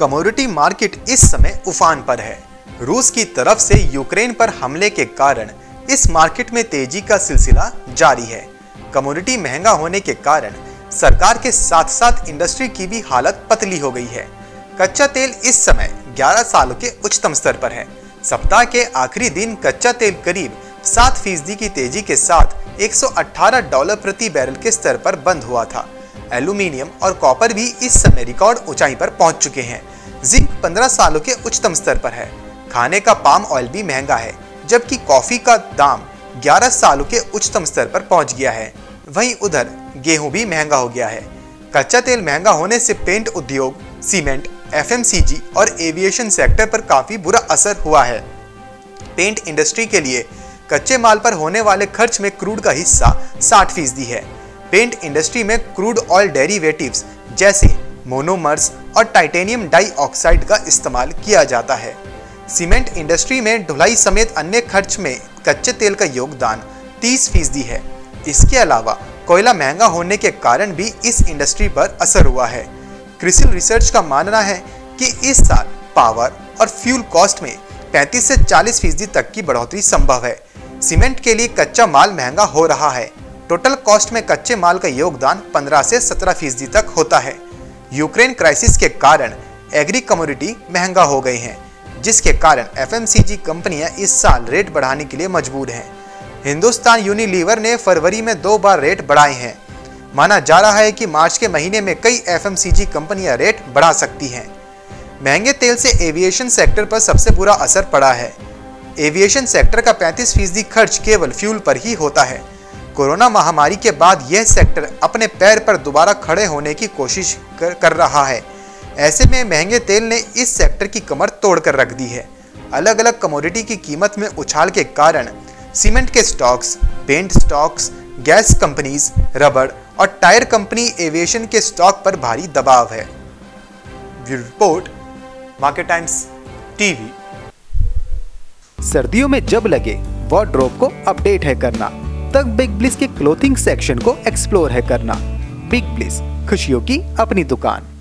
Commodity market इस समय उफान पर है। रूस की तरफ से यूक्रेन पर हमले के कारण इस मार्केट में तेजी का सिलसिला जारी है। कमोडिटी महंगा होने के कारण सरकार के साथ साथ इंडस्ट्री की भी हालत पतली हो गई है। कच्चा तेल इस समय 11 सालों के उच्चतम स्तर पर है। सप्ताह के आखिरी दिन कच्चा तेल करीब 7% की तेजी के साथ $118 प्रति बैरल के स्तर पर बंद हुआ था। एल्यूमिनियम और कॉपर भी इस समय रिकॉर्ड ऊंचाई पर पहुंच चुके हैं। जिंक 15 सालों के उच्चतम स्तर पर है। खाने का पाम ऑयल भी महंगा है, जबकि कॉफी का दाम 11 सालों के उच्चतम स्तर पर पहुंच गया है। वहीं उधर गेहूं भी महंगा हो गया है। कच्चा तेल महंगा होने से पेंट उद्योग, सीमेंट, एफएमसीजी और एविएशन सेक्टर पर काफी बुरा असर हुआ है। पेंट इंडस्ट्री के लिए कच्चे माल पर होने वाले खर्च में क्रूड का हिस्सा 60% है। पेंट इंडस्ट्री में क्रूड ऑयल डेरिवेटिव्स जैसे मोनोमर्स और टाइटेनियम डाइऑक्साइड का इस्तेमाल किया जाता है। सीमेंट इंडस्ट्री में ढुलाई समेत अन्य खर्च में कच्चे तेल का योगदान 30% है। इसके अलावा कोयला महंगा होने के कारण भी इस इंडस्ट्री पर असर हुआ है। क्रिसिल रिसर्च का मानना है कि इस साल पावर और फ्यूल कॉस्ट में 35 से 40% तक की बढ़ोतरी संभव है। सीमेंट के लिए कच्चा माल महंगा हो रहा है। टोटल कॉस्ट में कच्चे माल का योगदान 15 से 17% तक होता है। यूक्रेन क्राइसिस के कारण एग्री कमोडिटी महंगा हो गए हैं, जिसके कारण एफएमसीजी कंपनियां इस साल रेट बढ़ाने के लिए मजबूर हैं। हिंदुस्तान यूनिलीवर ने फरवरी में 2 बार रेट बढ़ाए हैं। माना जा रहा है कि मार्च के महीने में कई एफएमसीजी कंपनियां रेट बढ़ा सकती हैं। महंगे तेल से एविएशन सेक्टर पर सबसे बुरा असर पड़ा है। एविएशन सेक्टर का 35% खर्च केवल फ्यूल पर ही होता है। कोरोना महामारी के बाद यह सेक्टर अपने पैर पर दोबारा खड़े होने की कोशिश कर रहा है। ऐसे में महंगे तेल ने इस सेक्टर की कमर तोड़ कर रख दी है। अलग अलग कमोडिटी की कीमत में उछाल के कारण सीमेंट के stocks, paint stocks, gas companies, रबड़ और टायर कंपनी एविएशन के स्टॉक पर भारी दबाव है। Bureau report, Market Times TV. सर्दियों में जब लगे, वार्डरोब को अपडेट है करना, तब बिग ब्लिस के क्लोथिंग सेक्शन को एक्सप्लोर है करना। बिग ब्लिस, खुशियों की अपनी दुकान।